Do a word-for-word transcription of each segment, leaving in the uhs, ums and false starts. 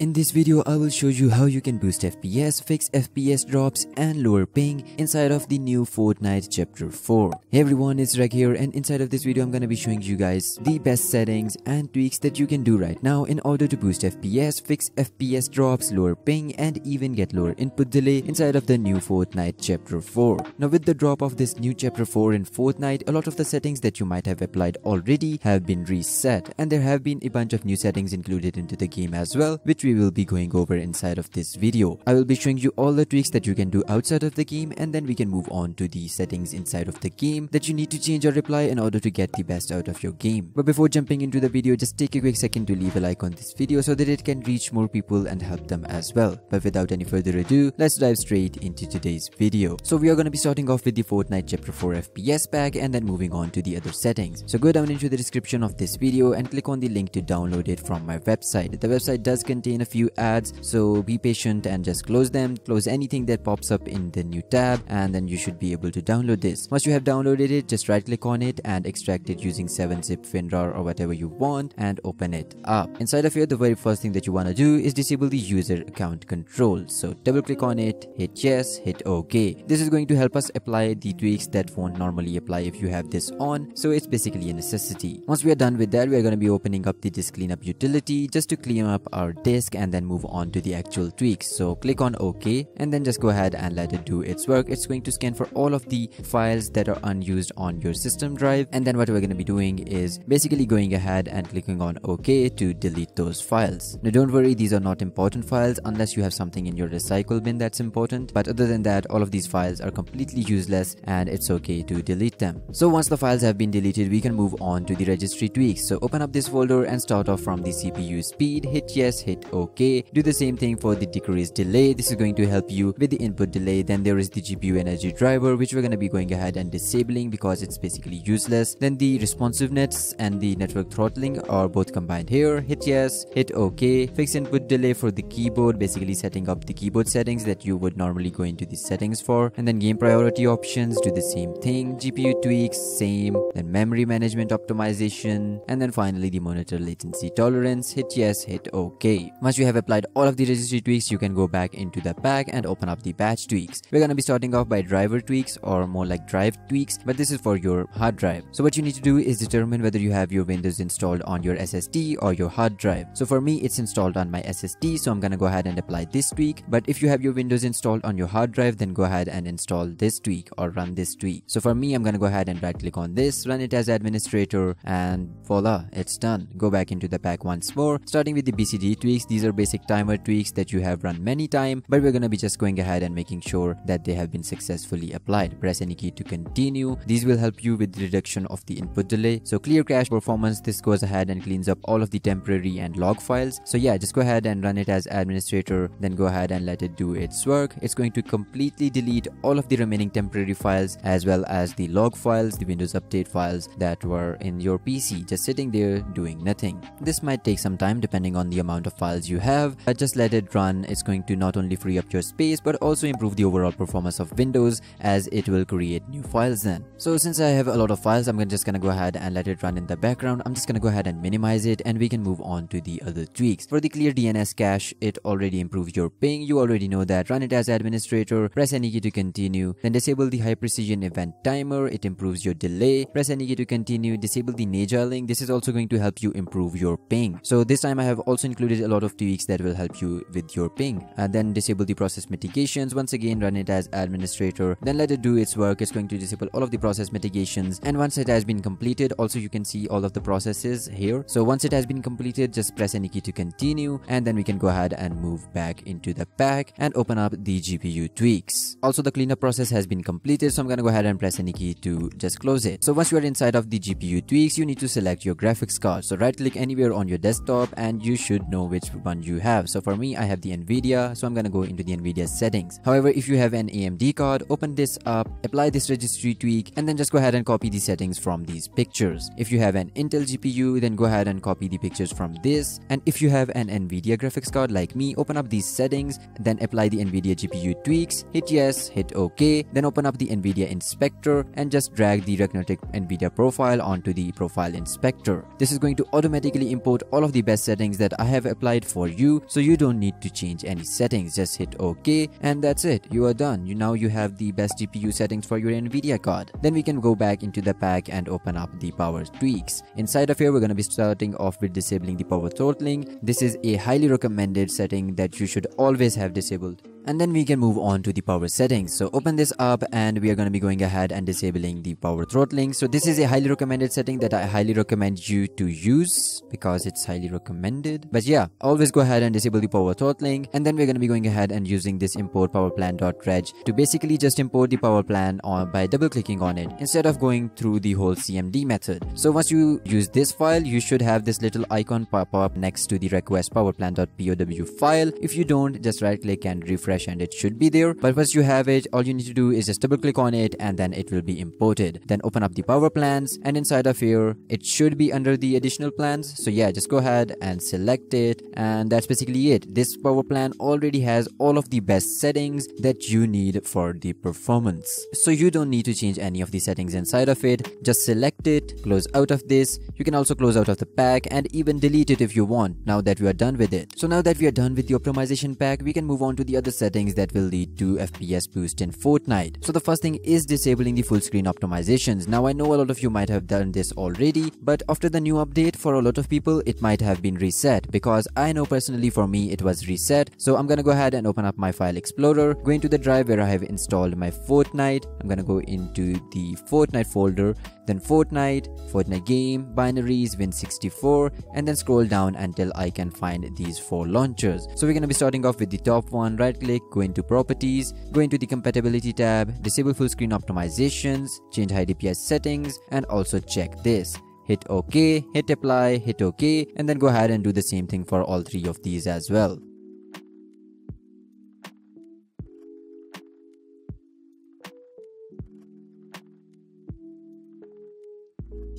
In this video, I will show you how you can boost F P S, fix F P S drops and lower ping inside of the new Fortnite Chapter four. Hey everyone, it's Reg here, and inside of this video, I'm gonna be showing you guys the best settings and tweaks that you can do right now in order to boost F P S, fix F P S drops, lower ping and even get lower input delay inside of the new Fortnite Chapter four. Now with the drop of this new Chapter four in Fortnite, a lot of the settings that you might have applied already have been reset, and there have been a bunch of new settings included into the game as well, which we We will be going over inside of this video. I will be showing you all the tweaks that you can do outside of the game, and then we can move on to the settings inside of the game that you need to change or apply in order to get the best out of your game. But before jumping into the video, just take a quick second to leave a like on this video so that it can reach more people and help them as well. But without any further ado, let's dive straight into today's video. So we are going to be starting off with the Fortnite Chapter four F P S pack and then moving on to the other settings. So go down into the description of this video and click on the link to download it from my website. The website does contain a few ads, so be patient and just close them, close anything that pops up in the new tab, and then you should be able to download this. Once you have downloaded it, just right click on it and extract it using seven zip, WinRAR or whatever you want, and open it up. Inside of here, the very first thing that you want to do is disable the user account control, so double click on it, hit yes, hit OK. This is going to help us apply the tweaks that won't normally apply if you have this on, so it's basically a necessity. Once we are done with that, we are going to be opening up the disk cleanup utility just to clean up our disk and then move on to the actual tweaks. So click on OK and then just go ahead and let it do its work. It's going to scan for all of the files that are unused on your system drive, and then what we're going to be doing is basically going ahead and clicking on OK to delete those files. Now don't worry, these are not important files unless you have something in your recycle bin that's important, but other than that, all of these files are completely useless and it's okay to delete them. So once the files have been deleted, we can move on to the registry tweaks. So open up this folder and start off from the C P U speed, hit yes, hit OK. Okay, do the same thing for the decreased delay. This is going to help you with the input delay. Then there is the G P U energy driver, which we're going to be going ahead and disabling because it's basically useless. Then the responsiveness and the network throttling are both combined here, hit yes, hit OK. Fix input delay for the keyboard, basically setting up the keyboard settings that you would normally go into the settings for. And then game priority options, do the same thing. G P U tweaks, same. Then memory management optimization, and then finally the monitor latency tolerance, hit yes, hit OK. Once you have applied all of the registry tweaks, you can go back into the pack and open up the batch tweaks. We're gonna be starting off by driver tweaks, or more like drive tweaks, but this is for your hard drive. So what you need to do is determine whether you have your Windows installed on your S S D or your hard drive. So for me, it's installed on my S S D, so I'm gonna go ahead and apply this tweak. But if you have your Windows installed on your hard drive, then go ahead and install this tweak or run this tweak. So for me, I'm gonna go ahead and right click on this, run it as administrator, and voila, it's done. Go back into the pack once more, starting with the B C D tweaks. These are basic timer tweaks that you have run many times, but we're gonna be just going ahead and making sure that they have been successfully applied. Press any key to continue. These will help you with the reduction of the input delay. So clear cache performance, this goes ahead and cleans up all of the temporary and log files. So yeah, just go ahead and run it as administrator, then go ahead and let it do its work. It's going to completely delete all of the remaining temporary files as well as the log files, the Windows update files that were in your P C, just sitting there doing nothing. This might take some time depending on the amount of files you have, but just let it run. It's going to not only free up your space but also improve the overall performance of Windows, as it will create new files then. So since I have a lot of files, I'm just gonna go ahead and let it run in the background. I'm just gonna go ahead and minimize it, and we can move on to the other tweaks. For the clear D N S cache, it already improved your ping, you already know that. Run it as administrator, press any key to continue, then disable the high precision event timer, it improves your delay, press any key to continue. Disable the nagiling, this is also going to help you improve your ping. So this time I have also included a lot of of tweaks that will help you with your ping, and then disable the process mitigations. Once again, run it as administrator, then let it do its work. It's going to disable all of the process mitigations, and once it has been completed, also you can see all of the processes here. So once it has been completed, just press any key to continue, and then we can go ahead and move back into the pack and open up the G P U tweaks. Also the cleanup process has been completed, so I'm gonna go ahead and press any key to just close it. So once you are inside of the G P U tweaks, you need to select your graphics card. So right click anywhere on your desktop and you should know which one you have. So for me, I have the Nvidia, so I'm gonna go into the Nvidia settings. However, if you have an A M D card, open this up, apply this registry tweak, and then just go ahead and copy the settings from these pictures. If you have an Intel G P U, then go ahead and copy the pictures from this. And if you have an Nvidia graphics card like me, open up these settings, then apply the Nvidia G P U tweaks, hit yes, hit OK, then open up the Nvidia Inspector and just drag the Regnetic Nvidia profile onto the profile inspector. This is going to automatically import all of the best settings that I have applied for you, so you don't need to change any settings. Just hit OK and that's it, you are done. You now you have the best G P U settings for your Nvidia card. Then we can go back into the pack and open up the power tweaks. Inside of here, we're going to be starting off with disabling the power throttling. This is a highly recommended setting that you should always have disabled. And then we can move on to the power settings. So open this up and we are going to be going ahead and disabling the power throttling. So this is a highly recommended setting that I highly recommend you to use because it's highly recommended. But yeah, always go ahead and disable the power throttling. And then we're going to be going ahead and using this import powerplan.reg to basically just import the power plan on by double clicking on it instead of going through the whole C M D method. So once you use this file, you should have this little icon pop up next to the request powerplan.pow file. If you don't, just right click and refresh and it should be there. But once you have it, all you need to do is just double click on it and then it will be imported. Then open up the power plans and inside of here it should be under the additional plans. So yeah, just go ahead and select it and that's basically it. This power plan already has all of the best settings that you need for the performance, so you don't need to change any of the settings inside of it. Just select it, close out of this. You can also close out of the pack and even delete it if you want now that we are done with it. So now that we are done with the optimization pack, we can move on to the other settings that will lead to F P S boost in Fortnite. So the first thing is disabling the full screen optimizations. Now I know a lot of you might have done this already, but after the new update for a lot of people it might have been reset, because I know personally for me it was reset. So I'm gonna go ahead and open up my file explorer, go into the drive where I have installed my Fortnite. I'm gonna go into the Fortnite folder, then Fortnite, Fortnite game, binaries, Win sixty-four, and then scroll down until I can find these four launchers. So we're gonna be starting off with the top one. Right click, go into properties, go into the compatibility tab, disable full screen optimizations, change high D P S settings, and also check this. Hit OK, hit apply, hit OK, and then go ahead and do the same thing for all three of these as well.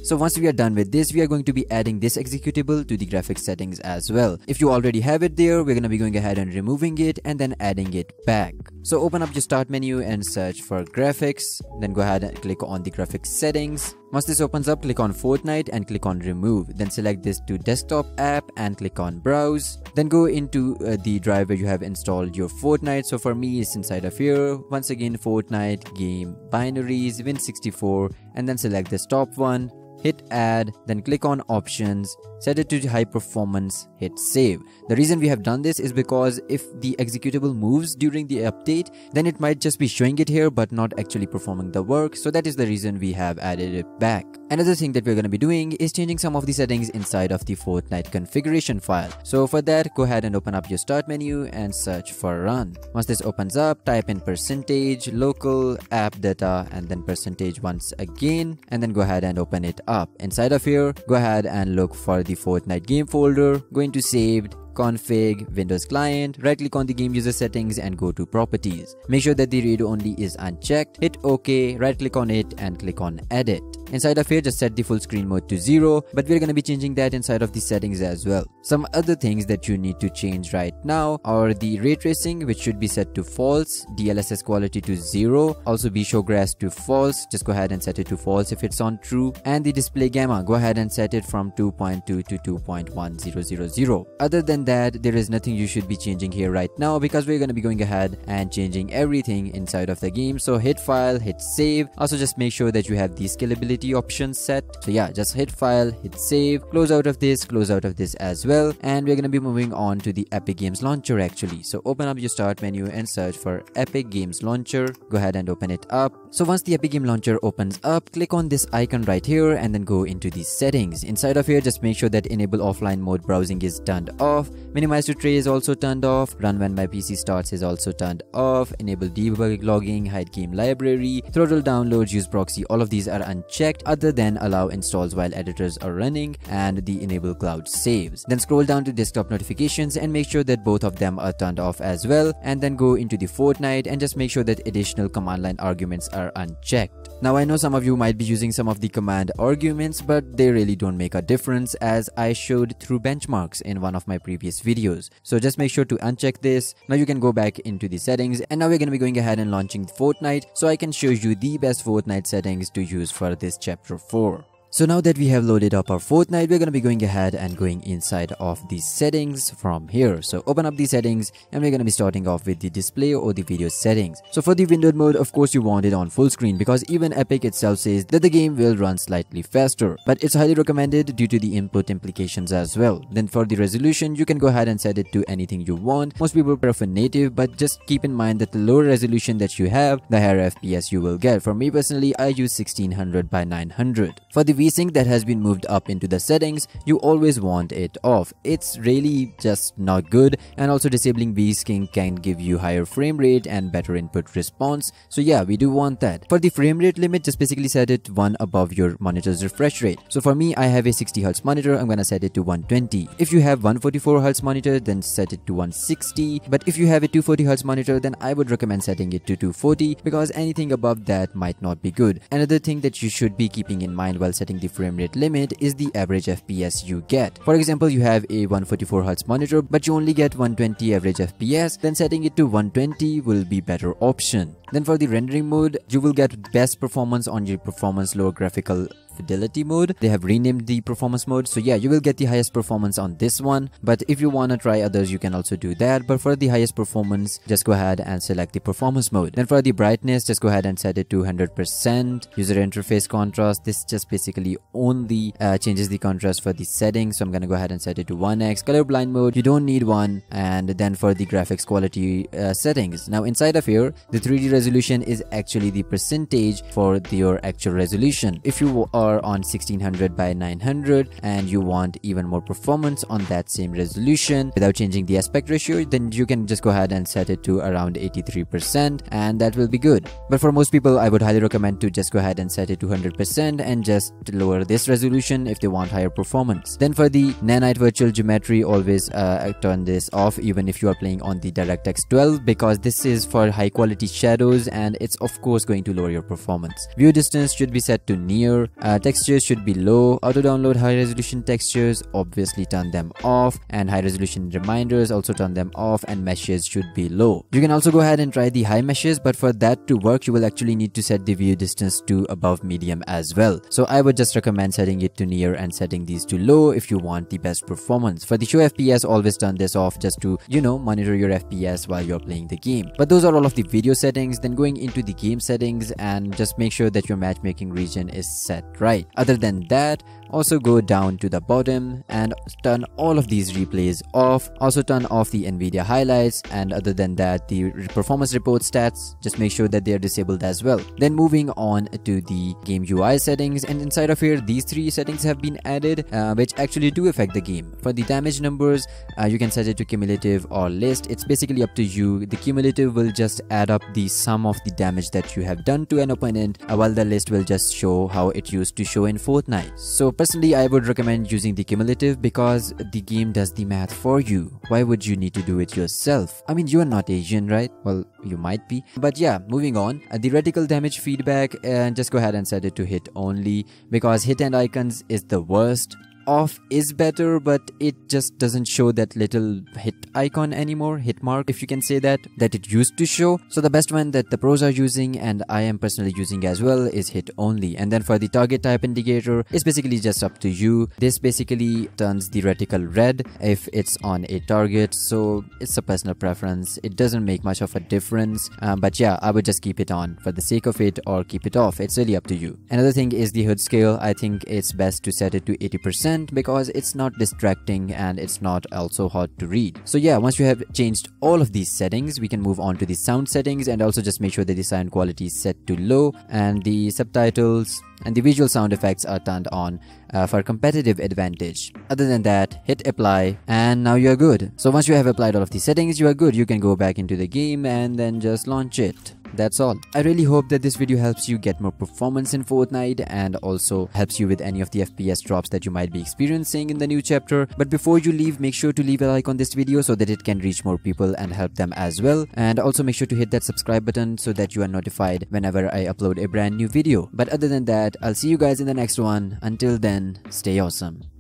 So once we are done with this, we are going to be adding this executable to the graphics settings as well. If you already have it there, we're going to be going ahead and removing it and then adding it back. So open up your start menu and search for graphics, then go ahead and click on the graphics settings. Once this opens up, click on Fortnite and click on remove, then select this to desktop app and click on browse. Then go into uh, the drive where you have installed your Fortnite. So for me it's inside of here. Once again, Fortnite, game, binaries, Win sixty-four, and then select this top one. Hit add, then click on options, set it to high performance, hit save. The reason we have done this is because if the executable moves during the update, then it might just be showing it here but not actually performing the work. So that is the reason we have added it back. Another thing that we're going to be doing is changing some of the settings inside of the Fortnite configuration file. So for that, go ahead and open up your start menu and search for run. Once this opens up, type in percentage local app data and then percentage once again, and then go ahead and open it up. Inside of here, go ahead and look for the Fortnite game folder, go into saved, config, Windows client, right click on the game user settings and go to properties. Make sure that the read only is unchecked, hit OK, right click on it and click on edit. Inside of here, just set the full screen mode to zero, but we're gonna be changing that inside of the settings as well. Some other things that you need to change right now are the ray tracing, which should be set to false, D L S S quality to zero, also be showgrass to false, just go ahead and set it to false if it's on true, and the display gamma, go ahead and set it from two point two to two point one thousand. Other than that, there is nothing you should be changing here right now because we're gonna be going ahead and changing everything inside of the game. So hit file, hit save. Also just make sure that you have the scalability options set. So yeah, just hit file, hit save, close out of this, close out of this as well. And we're gonna be moving on to the Epic Games launcher actually. So open up your start menu and search for Epic Games launcher, go ahead and open it up. So once the Epic Game launcher opens up, click on this icon right here and then go into the settings. Inside of here, just make sure that enable offline mode browsing is turned off, minimize to tray is also turned off, run when my P C starts is also turned off, enable debug logging, hide game library, throttle downloads, use proxy, all of these are unchecked. effect other than allow installs while editors are running and the enable cloud saves. Then scroll down to desktop notifications and make sure that both of them are turned off as well, and then go into the Fortnite and just make sure that additional command line arguments are unchecked. Now I know some of you might be using some of the command arguments, but they really don't make a difference, as I showed through benchmarks in one of my previous videos. So just make sure to uncheck this. Now you can go back into the settings, and now we're gonna be going ahead and launching Fortnite so I can show you the best Fortnite settings to use for this chapter four. So now that we have loaded up our Fortnite, we're going to be going ahead and going inside of the settings from here. So open up the settings, and we're going to be starting off with the display or the video settings. So for the windowed mode, of course you want it on full screen, because even Epic itself says that the game will run slightly faster, but it's highly recommended due to the input implications as well. Then for the resolution, you can go ahead and set it to anything you want. Most people prefer native, but just keep in mind that the lower resolution that you have, the higher F P S you will get. For me personally, I use sixteen hundred by nine hundred. For the VSync that has been moved up into the settings, you always want it off. It's really just not good, and also disabling VSync can give you higher frame rate and better input response, so yeah, we do want that. For the frame rate limit, just basically set it one above your monitor's refresh rate. So for me, I have a sixty hertz monitor, I'm gonna set it to one twenty. If you have one forty-four hertz monitor, then set it to one sixty, but if you have a two forty hertz monitor, then I would recommend setting it to two forty, because anything above that might not be good. Another thing that you should be keeping in mind while setting the frame rate limit is the average F P S you get. For example, you have a one forty-four hertz monitor but you only get one twenty average F P S, then setting it to one twenty will be better option. Then for the rendering mode, you will get best performance on your performance lower graphical fidelity mode. They have renamed the performance mode, so yeah, you will get the highest performance on this one, but if you wanna try others you can also do that, but for the highest performance just go ahead and select the performance mode. Then for the brightness, just go ahead and set it to one hundred percent. User interface contrast, this just basically only uh, changes the contrast for the settings, so I'm gonna go ahead and set it to one X. Colorblind mode, you don't need one. And then for the graphics quality uh, settings, now inside of here, the three D resolution is actually the percentage for your actual resolution. If you are on sixteen hundred by nine hundred and you want even more performance on that same resolution without changing the aspect ratio, then you can just go ahead and set it to around eighty-three percent, and that will be good. But for most people, I would highly recommend to just go ahead and set it to one hundred percent and just lower this resolution if they want higher performance. Then for the nanite virtual geometry, always uh, turn this off even if you are playing on the DirectX twelve, because this is for high quality shadows and it's of course going to lower your performance. View distance should be set to near. Uh, textures should be low. Auto download high resolution textures, obviously turn them off, and high resolution reminders, also turn them off, and meshes should be low. You can also go ahead and try the high meshes, but for that to work you will actually need to set the view distance to above medium as well, so I would just recommend setting it to near and setting these to low if you want the best performance. For the show F P S, always turn this off just to, you know, monitor your F P S while you're playing the game. But those are all of the video settings. Then going into the game settings and just make sure that your matchmaking region is set right. Right. Other than that, also go down to the bottom and turn all of these replays off. Also turn off the Nvidia highlights, and other than that, the performance report stats, just make sure that they are disabled as well. Then moving on to the game U I settings, and inside of here these three settings have been added uh, which actually do affect the game. For the damage numbers, uh, you can set it to cumulative or list. It's basically up to you. The cumulative will just add up the sum of the damage that you have done to an opponent, uh, while the list will just show how it used to show in Fortnite. So personally, I would recommend using the cumulative because the game does the math for you. Why would you need to do it yourself? I mean, you are not Asian, right? Well, you might be. But yeah, moving on. Uh, the reticle damage feedback, and uh, just go ahead and set it to hit only, because hit and icons is the worst. Off is better, but it just doesn't show that little hit icon anymore, hit mark if you can say that, that it used to show. So the best one that the pros are using, and I am personally using as well, is hit only. And then for the target type indicator, it's basically just up to you. This basically turns the reticle red if it's on a target, so it's a personal preference. It doesn't make much of a difference, um, but yeah, I would just keep it on for the sake of it, or keep it off. It's really up to you. Another thing is the HUD scale. I think it's best to set it to eighty percent because it's not distracting and it's not also hard to read. So yeah, once you have changed all of these settings, we can move on to the sound settings, and also just make sure that the sound quality is set to low, and the subtitles and the visual sound effects are turned on uh, for competitive advantage. Other than that, hit apply, and now you're good. So once you have applied all of the settings, you are good. You can go back into the game and then just launch it. That's all. I really hope that this video helps you get more performance in Fortnite and also helps you with any of the F P S drops that you might be experiencing in the new chapter. But before you leave, make sure to leave a like on this video so that it can reach more people and help them as well. And also make sure to hit that subscribe button so that you are notified whenever I upload a brand new video. But other than that, I'll see you guys in the next one. Until then, stay awesome.